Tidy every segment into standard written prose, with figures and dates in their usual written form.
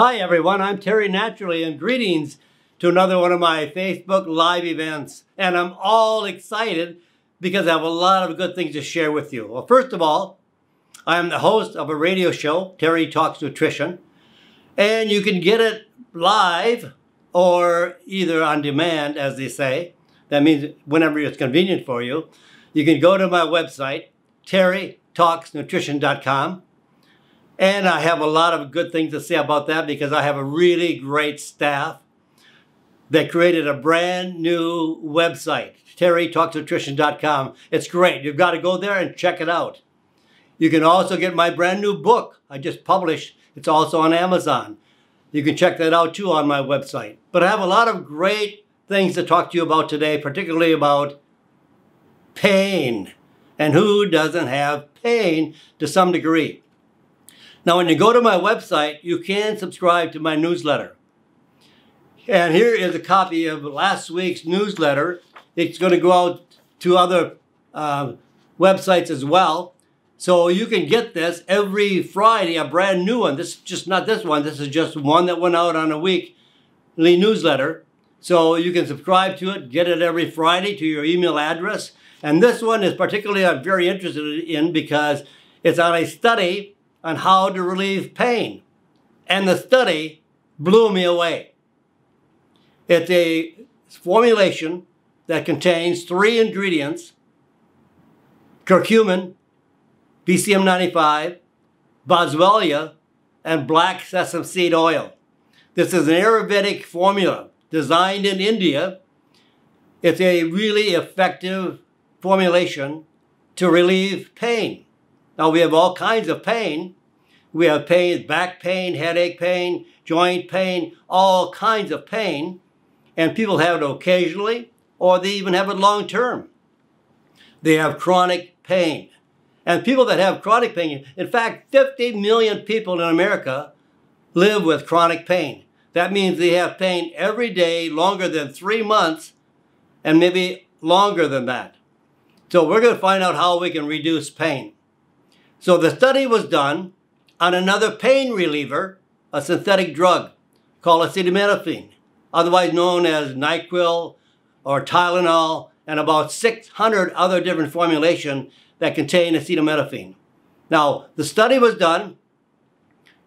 Hi everyone, I'm Terry Naturally, and greetings to another one of my Facebook Live events. And I'm all excited because I have a lot of good things to share with you. Well, first of all, I am the host of a radio show, Terry Talks Nutrition, and you can get it live or either on demand, as they say. That means whenever it's convenient for you. You can go to my website, TerryTalksNutrition.com. And I have a lot of good things to say about that because I have a really great staff that created a brand new website, TerryTalksNutrition.com. It's great. You've got to go there and check it out. You can also get my brand new book I just published. It's also on Amazon. You can check that out too on my website. But I have a lot of great things to talk to you about today, particularly about pain. And who doesn't have pain to some degree? Now, when you go to my website, you can subscribe to my newsletter. And here is a copy of last week's newsletter. It's going to go out to other websites as well. So you can get this every Friday, a brand new one. This is just not this one. This is just one that went out on a weekly newsletter. So you can subscribe to it, get it every Friday to your email address. And this one is particularly I'm very interested in because it's on a study on how to relieve pain. And the study blew me away. It's a formulation that contains three ingredients: curcumin, BCM95, Boswellia, and black sesame seed oil. This is an Ayurvedic formula designed in India. It's a really effective formulation to relieve pain. Now, we have all kinds of pain. We have pain, back pain, headache pain, joint pain, all kinds of pain. And people have it occasionally, or they even have it long term. They have chronic pain. And people that have chronic pain, in fact, 50 million people in America live with chronic pain. That means they have pain every day longer than 3 months and maybe longer than that. So we're going to find out how we can reduce pain. So the study was done on another pain reliever, a synthetic drug called acetaminophen, otherwise known as NyQuil or Tylenol, and about 600 other different formulations that contain acetaminophen. Now, the study was done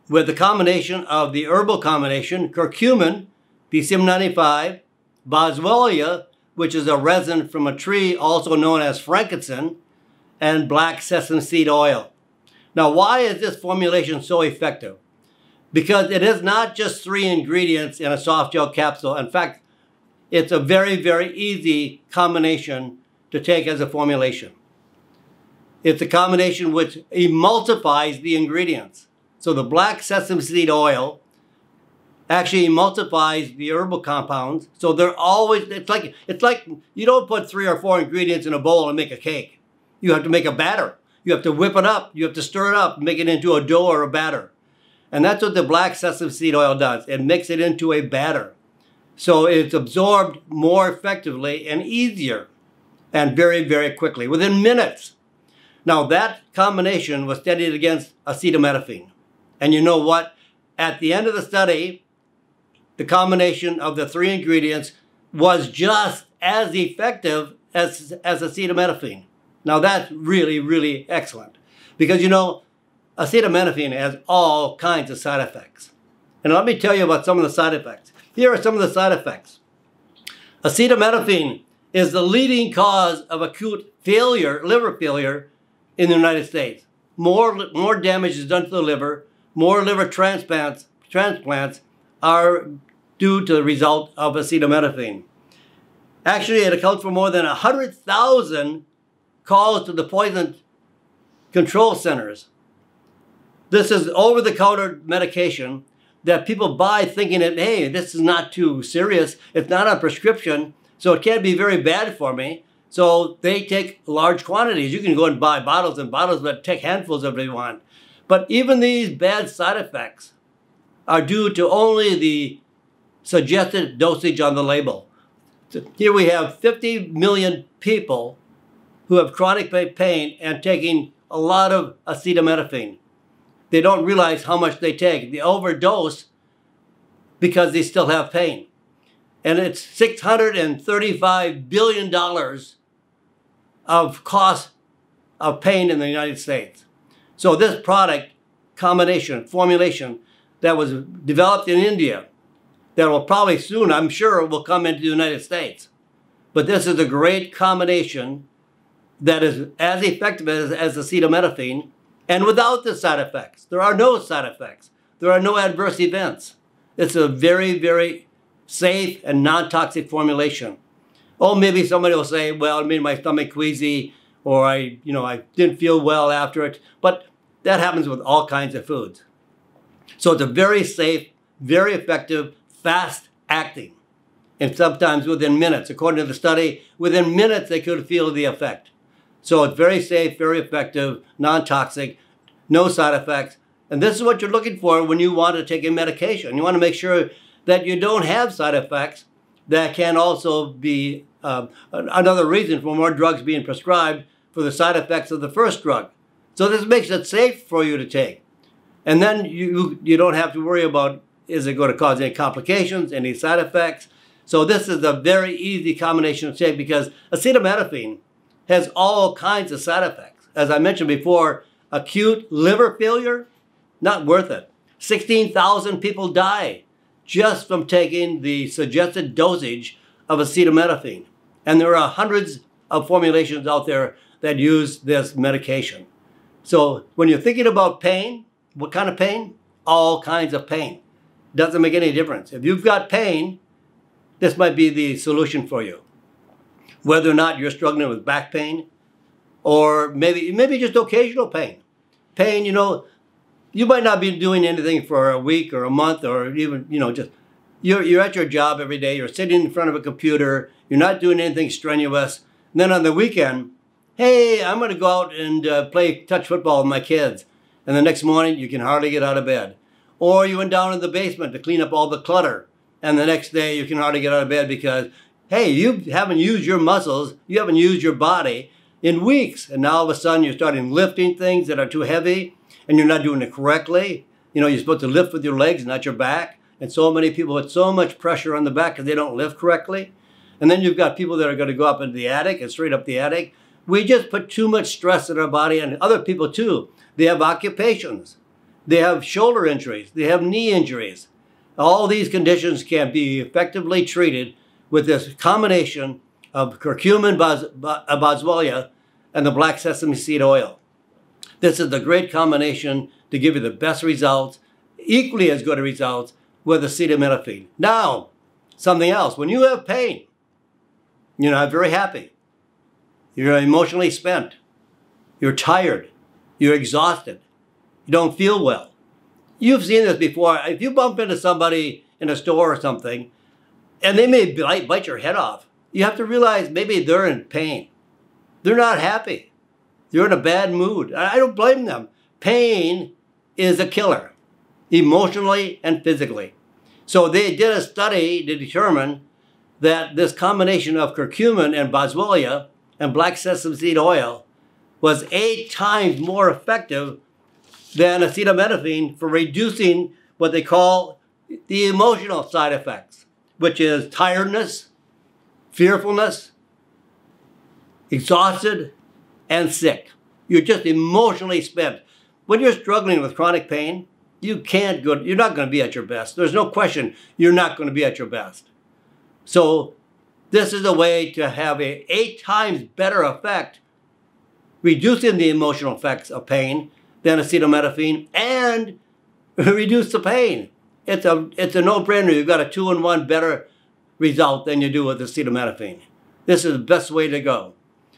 with the combination of the herbal combination, curcumin, BCM95, Boswellia, which is a resin from a tree also known as frankincense, and black sesame seed oil. Now, why is this formulation so effective? Because it is not just three ingredients in a soft gel capsule. In fact, it's a very, very easy combination to take as a formulation. It's a combination which emulsifies the ingredients. So the black sesame seed oil actually emulsifies the herbal compounds. So they're always, it's like you don't put 3 or 4 ingredients in a bowl and make a cake. You have to make a batter. You have to whip it up. You have to stir it up, make it into a dough or a batter. And that's what the black sesame seed oil does. It makes it into a batter. So it's absorbed more effectively and easier and very, very quickly, within minutes. Now, that combination was studied against acetaminophen. And you know what? At the end of the study, the combination of the three ingredients was just as effective as acetaminophen. Now, that's really, really excellent because, you know, acetaminophen has all kinds of side effects. And let me tell you about some of the side effects. Here are some of the side effects. Acetaminophen is the leading cause of acute failure, liver failure in the United States. More damage is done to the liver. More liver transplants are due to the result of acetaminophen. Actually, it accounts for more than 100,000 calls to the poison control centers. This is over-the-counter medication that people buy thinking that, hey, this is not too serious. It's not on prescription, so it can't be very bad for me. So they take large quantities. You can go and buy bottles and bottles, but take handfuls if you want. But even these bad side effects are due to only the suggested dosage on the label. So here we have 50 million people who have chronic pain and taking a lot of acetaminophen. They don't realize how much they take. They overdose because they still have pain. And it's $635 billion of cost of pain in the United States. So this product combination, formulation that was developed in India, that will probably soon, I'm sure, will come into the United States. But this is a great combination that is as effective as acetaminophen and without the side effects. There are no side effects. There are no adverse events. It's a very, very safe and non-toxic formulation. Oh, maybe somebody will say, well, it made my stomach queasy, or I didn't feel well after it. But that happens with all kinds of foods. So it's a very safe, very effective, fast acting. And sometimes within minutes, according to the study, within minutes they could feel the effect. So it's very safe, very effective, non-toxic, no side effects. And this is what you're looking for when you want to take a medication. You want to make sure that you don't have side effects that can also be another reason for more drugs being prescribed for the side effects of the first drug. So this makes it safe for you to take. And then you don't have to worry about, is it going to cause any complications, any side effects? So this is a very easy combination to take because acetaminophen has all kinds of side effects. As I mentioned before, acute liver failure, not worth it. 16,000 people die just from taking the suggested dosage of acetaminophen. And there are hundreds of formulations out there that use this medication. So when you're thinking about pain, what kind of pain? All kinds of pain. Doesn't make any difference. If you've got pain, this might be the solution for you. Whether or not you're struggling with back pain, or maybe just occasional pain. Pain, you might not be doing anything for a week or a month, or even, just you're at your job every day, you're sitting in front of a computer, you're not doing anything strenuous. And then on the weekend, hey, I'm going to go out and play touch football with my kids. And the next morning, you can hardly get out of bed. Or you went down in the basement to clean up all the clutter. And the next day, you can hardly get out of bed because, hey, you haven't used your muscles, you haven't used your body in weeks. And now all of a sudden, you're starting lifting things that are too heavy, and you're not doing it correctly. You're supposed to lift with your legs, not your back. And so many people put so much pressure on the back because they don't lift correctly. And then you've got people that are going to go up into the attic and straight up the attic. We just put too much stress in our body, and other people too. They have occupations. They have shoulder injuries. They have knee injuries. All these conditions can be effectively treated with this combination of curcumin, Boswellia, and the black sesame seed oil. This is the great combination to give you the best results, equally as good results with acetaminophen. Now, something else. When you have pain, you're not very happy. You're emotionally spent. You're tired. You're exhausted. You don't feel well. You've seen this before. If you bump into somebody in a store or something, and they may bite your head off, you have to realize maybe they're in pain. They're not happy. They're in a bad mood. I don't blame them. Pain is a killer, emotionally and physically. So they did a study to determine that this combination of curcumin and Boswellia and black sesame seed oil was 8 times more effective than acetaminophen for reducing what they call the emotional side effects, which is tiredness, fearfulness, exhausted, and sick. You're just emotionally spent. When you're struggling with chronic pain, you're not going to be at your best. There's no question you're not going to be at your best. So this is a way to have an 8 times better effect, reducing the emotional effects of pain than acetaminophen, and reduce the pain. It's a no-brainer. You've got a 2-in-1 better result than you do with acetaminophen. This is the best way to go.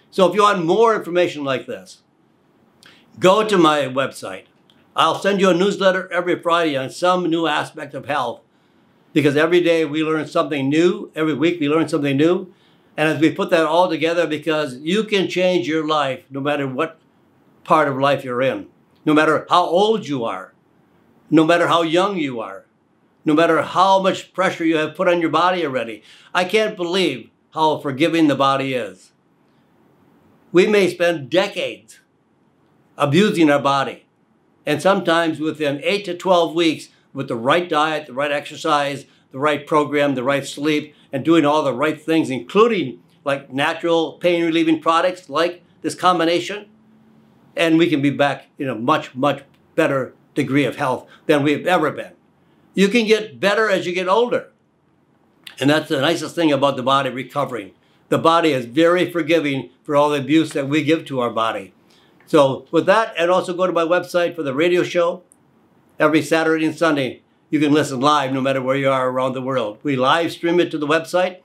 So if you want more information like this, go to my website. I'll send you a newsletter every Friday on some new aspect of health, because every day we learn something new, every week we learn something new, and as we put that all together, because you can change your life no matter what part of life you're in, no matter how old you are, no matter how young you are, no matter how much pressure you have put on your body already. I can't believe how forgiving the body is. We may spend decades abusing our body, and sometimes within 8 to 12 weeks, with the right diet, the right exercise, the right program, the right sleep, and doing all the right things, including like natural pain relieving products like this combination, and we can be back in a much, much better degree of health than we've ever been. You can get better as you get older. And that's the nicest thing about the body recovering. The body is very forgiving for all the abuse that we give to our body. So with that, and also go to my website for the radio show every Saturday and Sunday. You can listen live no matter where you are around the world. We live stream it to the website,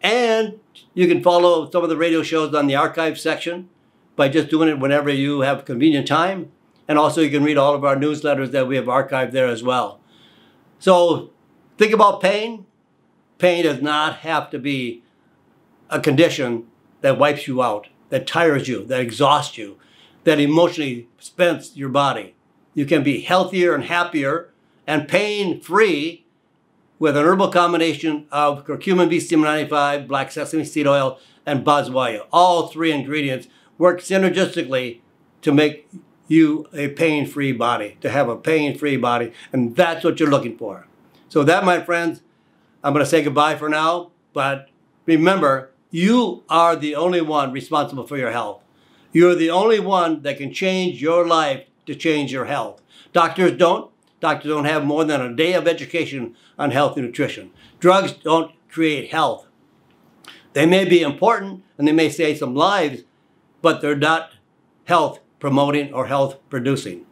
and you can follow some of the radio shows on the archive section by just doing it whenever you have convenient time. And also you can read all of our newsletters that we have archived there as well. So think about pain. Pain does not have to be a condition that wipes you out, that tires you, that exhausts you, that emotionally spends your body. You can be healthier and happier and pain-free with an herbal combination of curcumin, BCM95, black sesame seed oil, and boswellia. All three ingredients work synergistically to make you a pain-free body, to have a pain-free body, and that's what you're looking for. So that, my friends, I'm going to say goodbye for now, but remember, you are the only one responsible for your health. You're the only one that can change your life to change your health. Doctors don't. Doctors don't have more than a day of education on health and nutrition. Drugs don't create health. They may be important and they may save some lives, but they're not health promoting or health producing.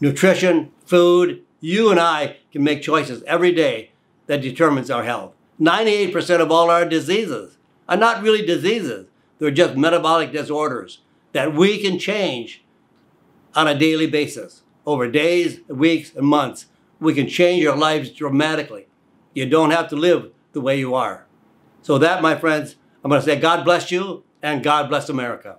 Nutrition, food, you and I can make choices every day that determines our health. 98% of all our diseases are not really diseases. They're just metabolic disorders that we can change on a daily basis. Over days, weeks, and months, we can change our lives dramatically. You don't have to live the way you are. So that, my friends, I'm going to say God bless you and God bless America.